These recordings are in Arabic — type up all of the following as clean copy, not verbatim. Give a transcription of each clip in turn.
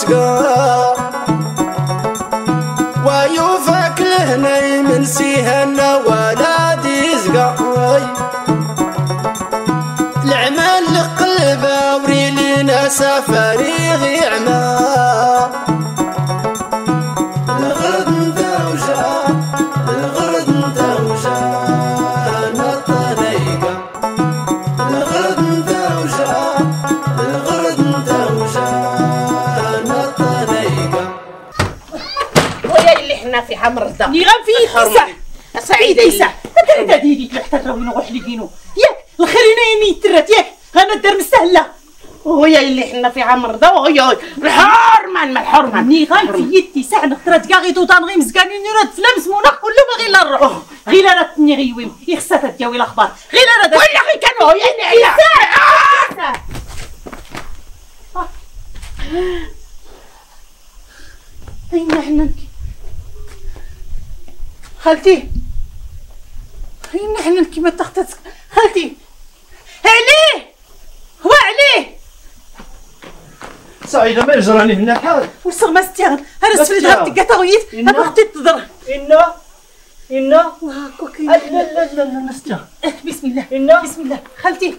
صغار ويوفك لهنا من سيهنا ولادي صغار العمل لقلبه وريلينا سفري غير عمار الغرد نتا وجار الغرد نتا وجار الطريقة الغرد نتا وجار الغرد نتا وجار الطريقة ويا اللي حنا في حمرزة اللي غا في تسع سعيدة تسع هذا ديدي تحت الراوي نروح لكينو ياك الخرينا يمي ترات ياك انا دار مستهله وهي اللي حنا فيها مرضى وهي الحرمان ما الحرمان ني غادي يدي ساعه نخطرات كاع غي طوطان غي مسكانين راه تفلمس موناخ كلهم غير لا نروح غير انا تني غيويم يخصها تداوي الاخبار غير انا ولا غير كانوا يعني عيا اين حنا خالتي اين حنا كيما تخطاتك خالتي عليه هو عليه سعيدة ما يجراني هنا الحال وصغ ما استيغل انا سفلت هاد الدقة تغييت انا اختي تضرب إنا لا ما استيغل بسم الله إنا بسم الله خالتي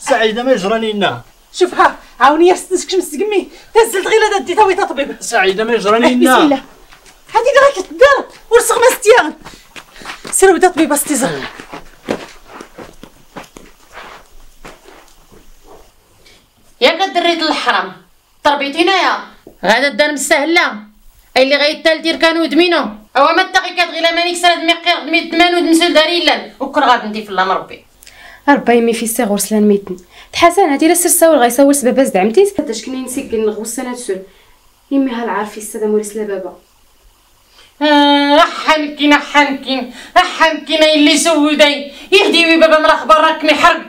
سعيدة ما يجراني هنا شوفها عاوني ستنسكش مسقمي تهزلت غير هاد ديتها ويطا طبيب سعيدة ما يجراني هنا بسم الله هادي دراك تضرب وصغ ما استيغل سير ودا طبيبة ستيزغل يا كدريت الحرام تربيتينا يا غادا الدار مستهله اي اللي غيتال دير كانو دمينو او ما تاقي كتغيلا مانيك سراد ميقير دمي دمان ودمسل داريلا وكل غاد ندي في الله مربي ربي يمي في الصغر سلان ميتن تحسن هادي لا سير ساور غيساور سباباز دعمتي حتاش كنا نسكن الغوسانه تسول يمي ها العارفي الساده موريس لا بابا حنكين حنكين حنكين اللي سوداي يهديوي بابا مرا خبر راك محرق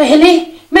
أهلي ما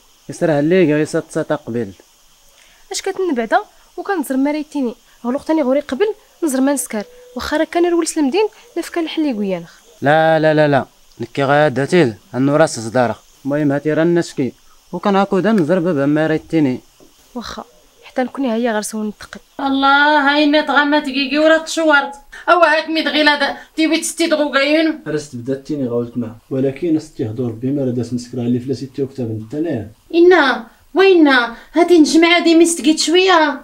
يسرها اللي غير ساتا قبل اش كتن بعدا وكنزر مريتيني غلوقتني غوري قبل نزر ما نسكر واخا راه كنرولس المدين نفكر الحلي كويا لا لا لا لا نكي غاداتيل انو راس صدارخ المهم هاتي راه نسكي وكنعاكو دا نزر بابا مريتيني واخا حتى نكوني هي غير سون نتقل الله هاينات غما تكيكي ورا تشورت او هاك مي دغيلا تيبي ستي دغوكاين رست بدات تيني غاولت معها ولكن ستي هضور بما راه داس نسكرها اللي فلاسي تي وكتاب نتانا إنا وينا هادي نجمع هادي مي سكيت شويه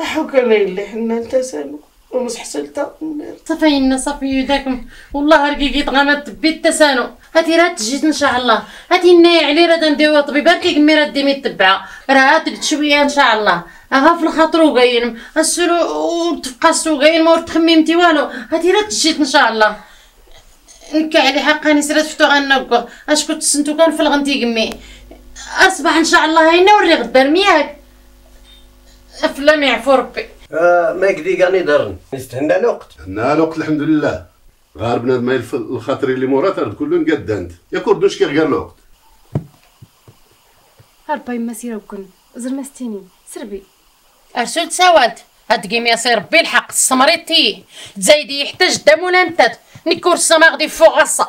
احوك الله يلي حنا نتسالو ومسحسلتا صافي إنا صافي يداكم والله رقيقي غما تبي التسانو هادي راه تجيت ان شاء الله هادي ناي علي راه نديوها طبيبه كيكمي راه ديمي تبعها راه تقد شويه ان شاء الله اها في الخاطر وكاين السلو وتفقاسو كاين ما تخممتي والو هادي راه تجيت ان شاء الله نكا علي حقاني سرات فتو غنبقى اش كنت سنتو كان في الغنتي كمي اصبح ان شاء الله هينا وري غدا مياك افلام يعفو ربي ما يكدي غاني درن نستهنا الوقت هنا الوقت الحمد لله غير بنادم ما يلف الخاطر اللي مورا ترد كلون قدانت يا كردوش كي غير الوقت ربي ما سيرو كن زرمستيني سربي ارسل تساوات هاد كيميا سير ربي الحق السمريتي تزايدي يحتاج الدم ولا نتات نيكور السما غادي فوق غصه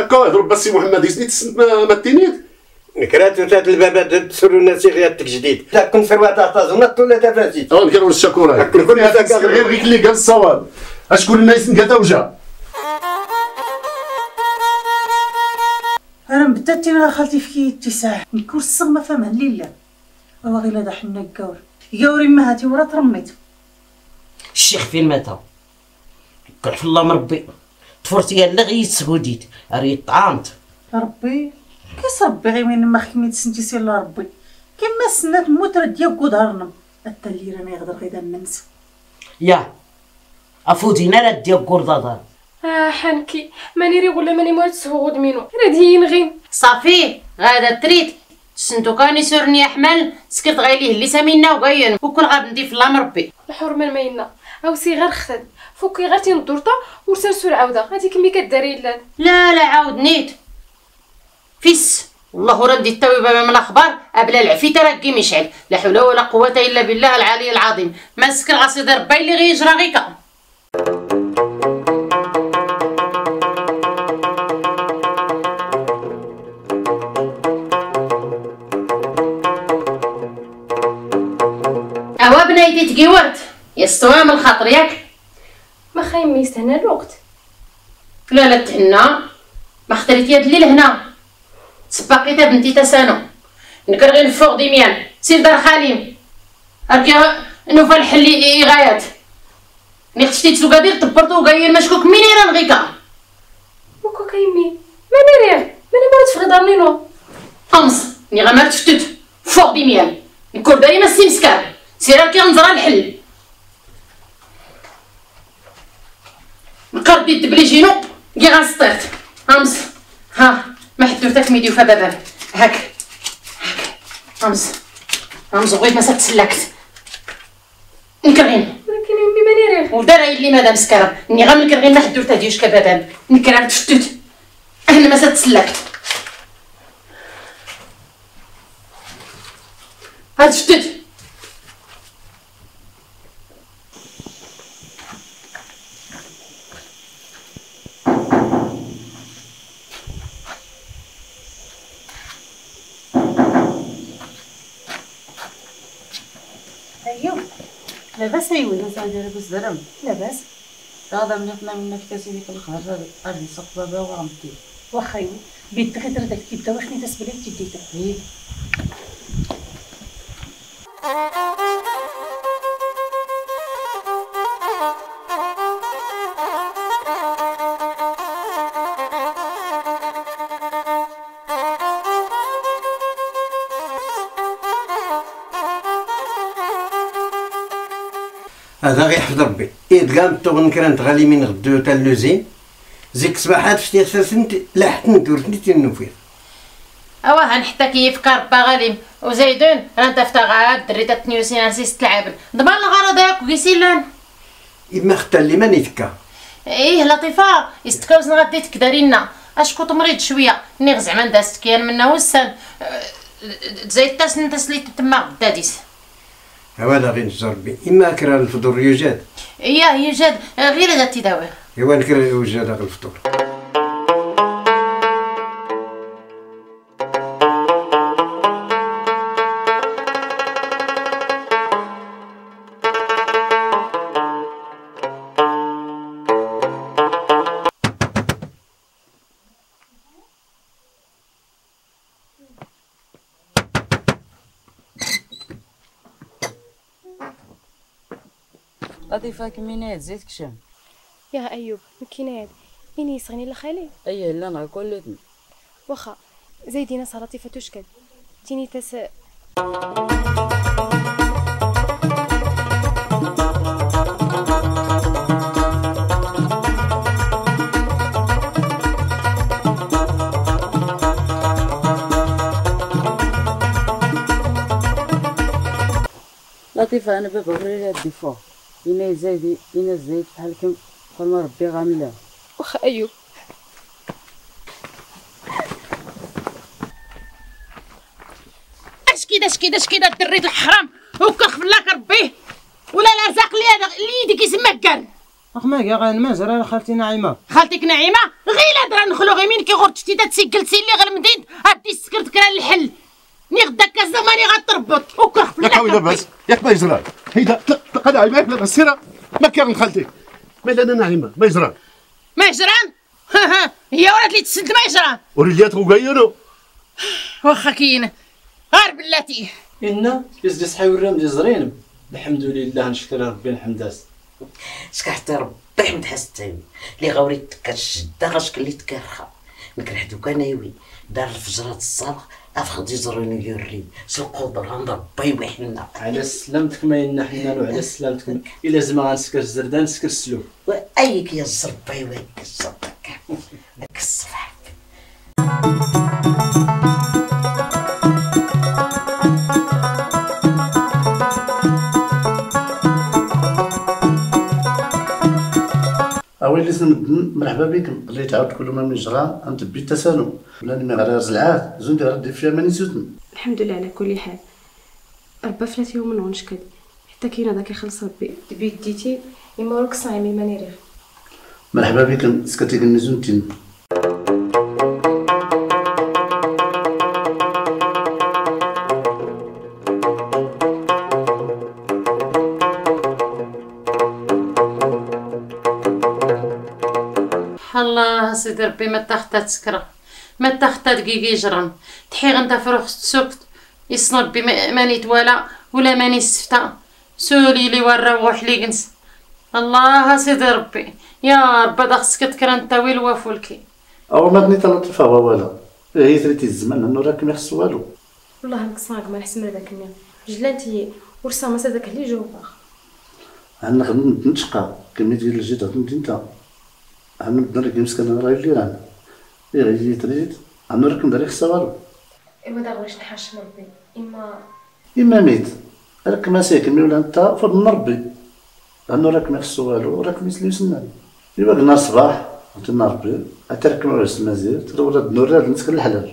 هكا واحد ربي السي محمد يسنيت سنت ما تينيت نكرات وتات الباب تسروا الناس غياتك جديد لا كون فروا تاع زنط ولا تفاسيت او نكروا الشكوره كون هذاك غير اللي قال الصواب اشكون الناس نكاتا وجا انا بدات انا خالتي في اتساع نكون الصغمه فما الليله هو غير هذا حنا الكور يوري ما هاتي ورا ترميت الشيخ فين ماتا كلح الله مربي طفرتي الا غير تسوديت راه طعمت ربي كيصبي غير من ما خميت سنتي سير لربي كيما سنات موت راه ديال كودارنا حتى اللي راني يقدر غير ننسى يا افوتينا راه ديال كوردادار حنكي ماني ري ولا ماني ما تسهود منو راه دين غير صافي غادا تريد سنتو كاني سورني احمل سكرت غيليه اللي سامينا وغير وكل غادي ندي في الله ربي الحرمه الماينا اوسي غير خسد فكي غير تين الدورطه ورسلسو العوده هادي كمي كداري لا لا عاود نيت فيس والله ردي التويبه من الاخبار ابلا العفيت راه كي مشعل لا حول ولا قوه الا بالله العلي العظيم ما سكر غصيد ربي اللي غيجرى غيكا اوا بنايتي تقيورت يستوى من الخاطر ياك ما خايم يستهنا الوقت لا لا تهنا ما خطريتي هاد الليل هنا تسبقيت بنتي تسانو نكر غير الفوق ديميان سير دار خاليم اركا نوفا الحل يغايات ملي خشيتي تسوقا دير طبرتو وكاين مشكوك مين راه نغيكا وكا كيمي ماني راه ماني بغيت تفري دارني نو امس ني غمرت شتت فوق ديميان نكون داري ما سيمسكار سير اركا نزرى الحل نقربي الدبليجينو كي غنسطيرت امس ها ما حد درتك ميدي وفا بابا هاك امس بغيت ما تسلكت نكرين ولكن امي ماني راه وداري اللي مادام سكره ني غنملك غير ما حد درتها ديوش كبابا نكرات تشتت انا ما تسلكت هاد شتت لاباس ايوا زعما لاباس درهم لاباس غادا منطنا منا كتاسيني في الخرجه ارني سوق بابا وغنبدي واخا ايوا بيت غير داك الكبده واش ني تسبلي تدي تحيي هذا غير حفظ ربي إيد قام تغن كرانت غالي من غدو تاع اللوزين زيك صباحات شتي سرسنت لاحتنت ورتني تنوفير اواه حتى كيفك ربا غالي وزيدون انت فتغاد دري تاع تنيوسين اسيس تلعب ضمان الغرض ياك كيسيلان إما ختا اللي ماني تكا ايه لطيفه استكوزن غادي تكداري لنا اشكو تمريض شويه ني زعما دازت كيان منا وسان زيد تاسن تسلي تما غدا ديس هوالا غير نجربي إما كرا الفطور يوجد يوجد غير هذا التداوي إوا نكرا يوجد هذا الفطور لطيفاك منين زيد كشم يا ايوب مكينات اني صغني لخالي ايه لا انا كلت واخا زيدينا صا لطيفه تشكل تيني تس لطيفه. انا بوري لها الديفو هنا زايد هنا الزيت بحالكم قول ما ربي غامله. واخا ايوب اش كدا اش كدا اش كدا الدري الحرام هكا خفلاك ربي ولا لازق لي هذا اللي كيسمى كار اخما يا غنمازره خالتي نعيمه. خالتك نعيمه غير هضره نخلو غير مين كيغور شتي تسكلتي لي غير مديد هادي سكرت كرا الحل ني غدا كازا ماني غتربط وكرف لا كاوي لاباس ياك ما يجرى هيدا تلقى نعيمه ياك لاباس سيره ما كان خالتي مالا انا نعيمه ما يجرى ما يجران هي ولات لي تسد ما يجران وليات وكايرو واخا كاين غير بلاتي ان كيزدي صحي والرام دي زرين الحمد لله نشكر ربي الحمداس شكا حتى ربي حمد حسن تايمي لي غوريت كتشدا غشكليت كارخه نكرح دوكا ناوي دار الفجرات الصباح افخد يزروني لي الريم سالقدر عند ربي ويحنا على سلامتك ما ينحنا له على سلامتك الا زعما غنسكر الزردان نسكر السلوب وايك يا الزربي ويك الزردك داك الصباح أول لسن مرحبا بكم اللي تعاود كل ما من جرا غنتبي التسالم ولا ما غير رجلعات زون دير دير فيها ماني سوتن. الحمد لله على كل حال ربي فلات يوم ونشكل حتى كاين هذا كيخلص ربي بيد ديتي يما راك صايمي ماني ريح. مرحبا بكم سكتي كن زون تين الله سيدي ربي ما تاختا تسكره ما تاختا دقيقي جران تحي غنتا فروخ السكت يصنع ربي ماني توالا ولا ماني سفتا سولي لي وراوح لي كنس الله سيدي ربي يا ربي دا خصك تكران تاوي الوافولكي او ما تني تلطف هو والو هي تريتي الزمان انه راك ما خص والو والله راك صاغ ما نحسم هذاك النيم جلاتي ورسا ما هذاك اللي جوباخ انا خدمت نتشقى كملي ديال الجيت خدمت انت أنا بدنا نركب مسكنا رايح لي رانا يجي تريد أنا نركب دريخ سوالو إما داغوش نحاشم ربي إما ميت راك ما ساكن ولا نتا فضل نربي أنا راك ما خصو والو راك مثلي وسنان إوا كنا الصباح كنت نربي أتركب على المزير تدور الدنور راه نسكن الحلال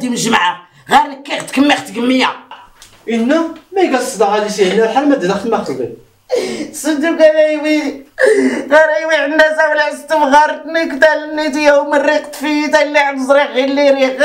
ديم الجمعه غير كيختك ما اختك ميه ان ما يقصدها على شي هنا بحال ما دخلت ما خطبي صدق انا ويلي غير ايوا الناس ولا عشت بغارتني كتلنيت يوم ريقت فيه تا اللي عند زريق غير اللي ريق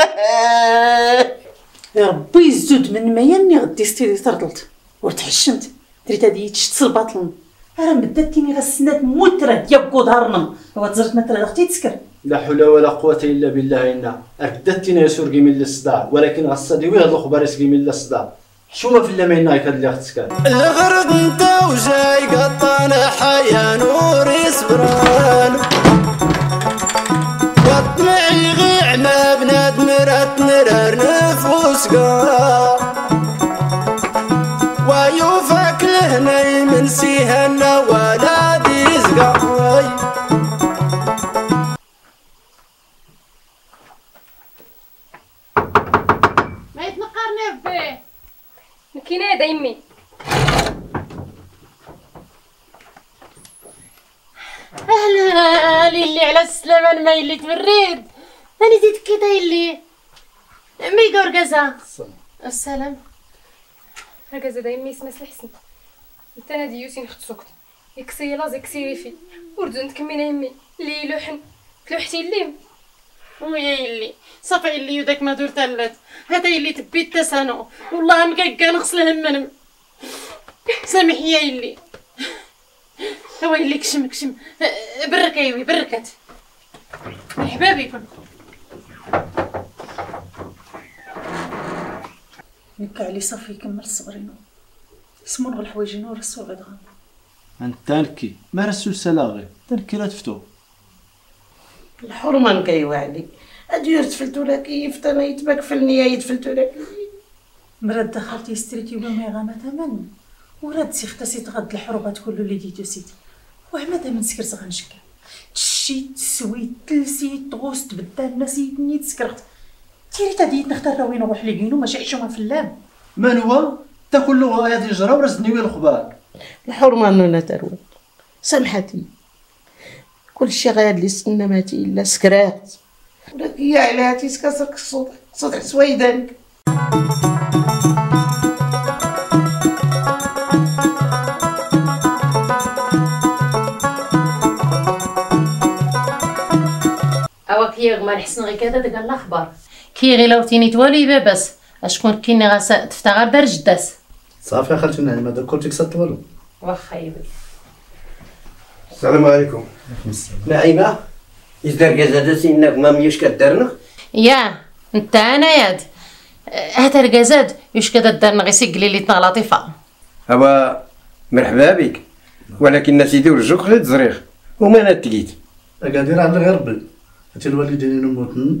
يا ربي الزود من مياني غدي ستيلي تردلت وتحشمت دريت هذه تشتس الباطل راه بداتني غسنات موت راه ديابكو ظهرنا هو تزرت ما تردختي تسكر لا حول ولا قوة إلا بالله إنا أكدتنا يسور من الصداع ولكن غصديوي هاد الخبار يسقي من الصداع شوما في اللامينا هايك هاد اللي غتسكر الغرق نتا وجاي قطان حيا نوري صبران وطمعي غيع ما بنادم رات نرار نفوس كاع ويوفاك لهنا من سيهنا ولا ديزكا كاينه هذا يمي اهلا ليلي على السلامه المايلي تبريد انا زيد كي دايلي مي غورغازا السلام هكذا دا يمي اسمها الحسن انت انا ديوسي نختصوك اكسي لا زكسيري في وردنت كمينا يمي لي لوحن تلوحتي الليم ويا يلي صافي اللي يداك ما دور تلات هذا اللي تبيت تسانو والله ما كنغسل همنم سامح يا يلي هو اللي كشم كشم برك ايوي بركات مرحبا بكم نكا علي صافي كمل صبرينو اسمو نغل حوايجينو رسو غد غام انتانكي ما رسو سلاغي تنكي لا تفتو الحرمه نكيوا علي أدير تفلتولاك يفتنا يتباك فلني يتفلتولاك مراد دخلتي ستريتي وما غامة تمن وراد سيختاسي تغد الحروبات كله اللي ديتو سيدي وعمادا من سكر غنشكا تشي تسوي تلسي تغوص تبدل ناسي ني تسكرت تيري تاديت نختار راوين نروح لكينو ماشي عيشهم فلام منوى تاكل له غايات الجرا ورزني ويا الخبار الحرمه نونا تروى سامحتني كلشي غير لي سنماتي الا سكرات ولك هي على هاتي تكسرك الصوت صوت سويدان كي غما نحسن غير كذا داك الاخبار كي غيلاوتيني توالي باباس اشكون كاين غا تفتا غير دار جداس صافي خالتي نعيم هذا كلتي كسات والو واخا يبي السلام عليكم نعيمه اش دار كازاداس انك ما ميوش كدارنا يا انت انا ياد هذا الكازاد واش كدارنا غير سيقلي لي تنا لطيفه هو مرحبا بك ولكن سيدي ورجوك خليت زريخ وما انا تقيت قادر على غير بل هاتي الوالدين نموتن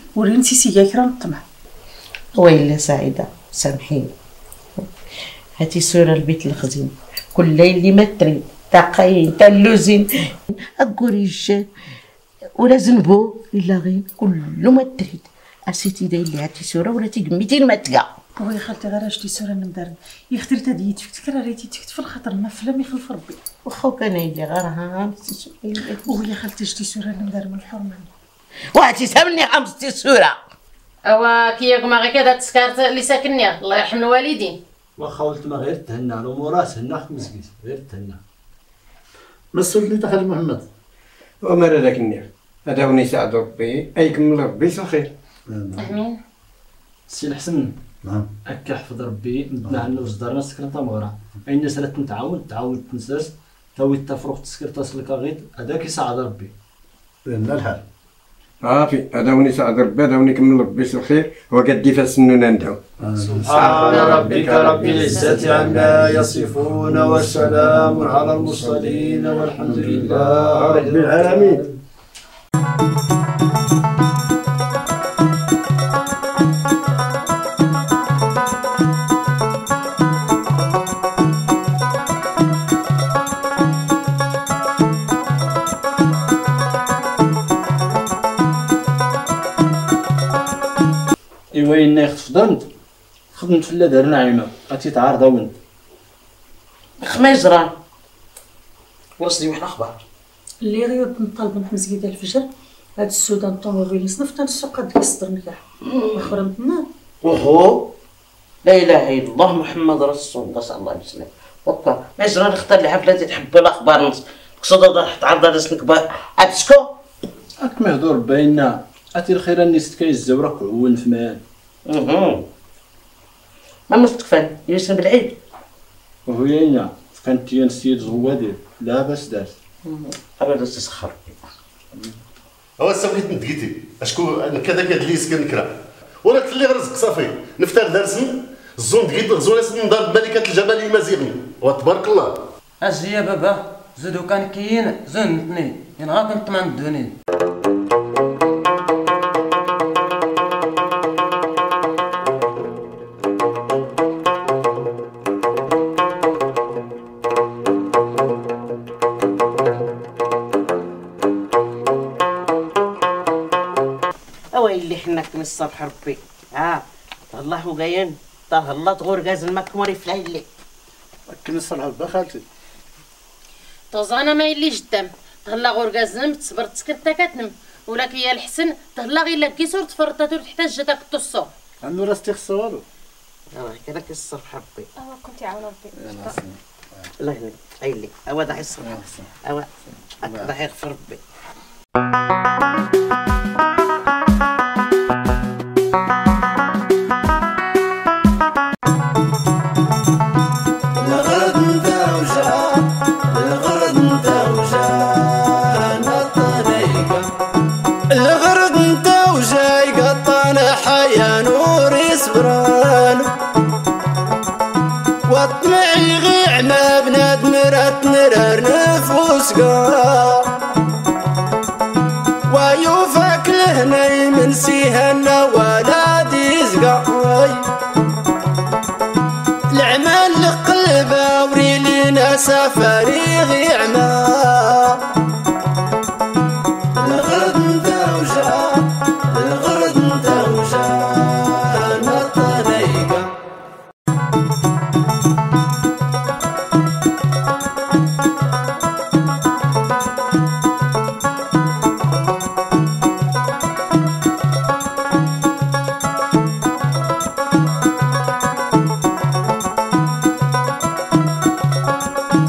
وريني سيسيا كرا الطمع ويلي سعيده سامحيني هاتي سوره البيت الخزين كل ليل اللي ما تري تاقاين تا اللوزين اكوريج ولا زنبو الا غير كلو ما تري اسيتي داير لي هاتي سوره ولا تقميتي المتقا وي خالتي غير اش تي سوره ندار يختار تا ديت تكراريتي تكت في الخطر ما فلام يخلف ربي واخا كان يلي غير ها وي خالتي شتي سوره ندار من الحرمه وعتي سامني غمستي سوره اوا كي غما غير كذا تسكرت اللي ساكنني الله يرحم الوالدين واخا ولت ما غير تهنا على مورا تهنا في مسكيت غير تهنا مسولني تا خالد محمد ومر هذاك النير هذا وني سعد ربي ايكمل ربي صخير امين سي الحسن نعم هكا حفظ ربي مدنا عنا واش دارنا سكرت مغرى اي الناس راه تنتعاون تعاون تنساس تاوي تفرق تسكرت تسلك غير هذا كيساعد ربي بان الحال صافي هذا وني ساعد ربي هذا وني كمل ربي الخير هو كدي فاسنونا ندعو سبحان ربك رب العزة عما يصفون والسلام على المرسلين والحمد لله رب العالمين ويني خفضنت خدمت في دار نعيمه غاتي تعارضا وين خما يجرى واصلي وحنا خبار اللي غير نطلب من مسجد الفجر هاد السودان الطوموبيل صنفت السوق قد كيصدر نكاح اخرى متنا وهو لا اله الا الله محمد رسول الله صلى الله عليه وسلم وكا ما يجرى نختار الحفله اللي تحب الاخبار نص قصدها تعرض راس الكبار اتسكو اك مهضور بيننا اتي الخير الناس كيزورك عون في مال ما مستقفل يوسف بالعيد وهينا كانت ينسيد زوادي لاباس دار ابدا تسخر هو سويت ندقيتي اشكون انا كذا كدليس كنكره ولا تخلي رزق صافي نفتار دارسن الزون دقيت الزون سن دار بالك الجبل المزيغني وتبارك الله اجي يا بابا زدو كان كاين زنتني ينغاك نطمن الدنيا الصبح ربي ها الله وقاين طاه الله تغور غاز المكموري في العيلي كنا الصبح ربي خالتي طازانا ما يلي جدام طاه الله غور غاز نم تصبر تسكرتا كتنم ولكن يا الحسن طاه الله غير لكيسور تفرطاتو تحتاج جاتك الصوب عندو راستي خصو والو راه كذاك الصبح ربي اوا كنتي عاون ربي الله يهنيك عيلي اوا ضحي الصبح اوا ضحي يغفر ربي صغار ويوفك لهنا من سيهنا ولادي صغار العمل قلبه وريلينا سفري غير